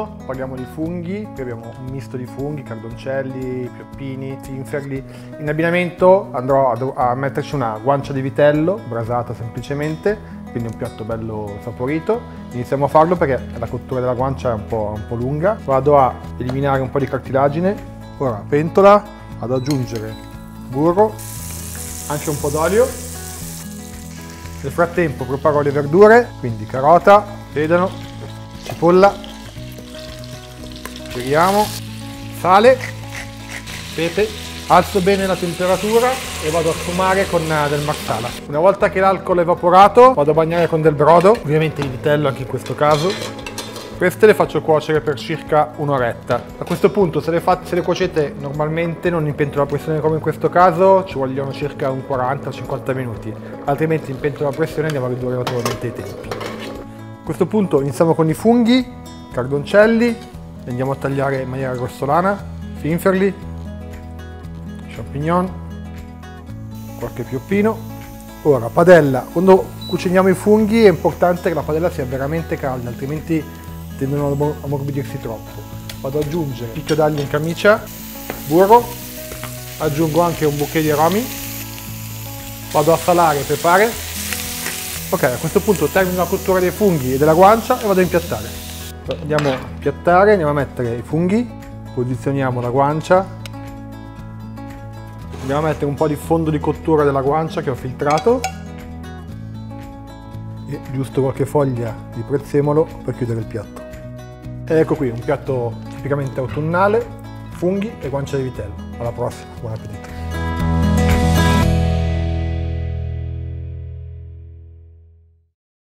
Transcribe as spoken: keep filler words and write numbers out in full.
uno parliamo di funghi, qui abbiamo un misto di funghi, cardoncelli, pioppini, finferli. In abbinamento andrò a, a metterci una guancia di vitello brasata semplicemente, quindi un piatto bello saporito. Iniziamo a farlo perché la cottura della guancia è un po', un po' lunga. Vado a eliminare un po' di cartilagine. Ora pentola, ad aggiungere burro, anche un po' d'olio. Nel frattempo preparo le verdure, quindi carota, sedano, cipolla, giriamo, sale, pepe. Alzo bene la temperatura e vado a sfumare con del Marsala. Una volta che l'alcol è evaporato vado a bagnare con del brodo, ovviamente di vitello anche in questo caso. Queste le faccio cuocere per circa un'oretta. A questo punto se le, fate, se le cuocete normalmente, non in pentola a pressione come in questo caso, ci vogliono circa un quaranta cinquanta minuti, altrimenti in pentola a pressione andiamo a ridurre naturalmente i tempi. A questo punto iniziamo con i funghi, cardoncelli, li andiamo a tagliare in maniera grossolana, finferli, champignon, qualche pioppino. Ora padella, quando cuciniamo i funghi è importante che la padella sia veramente calda, altrimenti tendono a ammorbidirsi troppo. Vado ad aggiungere picchio d'aglio in camicia, burro, aggiungo anche un bouquet di aromi, vado a salare e pepare. Ok, a questo punto termino la cottura dei funghi e della guancia e vado a impiattare. Andiamo a impiattare, andiamo a mettere i funghi, posizioniamo la guancia. Andiamo a mettere un po' di fondo di cottura della guancia che ho filtrato e giusto qualche foglia di prezzemolo per chiudere il piatto. Ed ecco qui un piatto tipicamente autunnale, funghi e guancia di vitello. Alla prossima, buon appetito!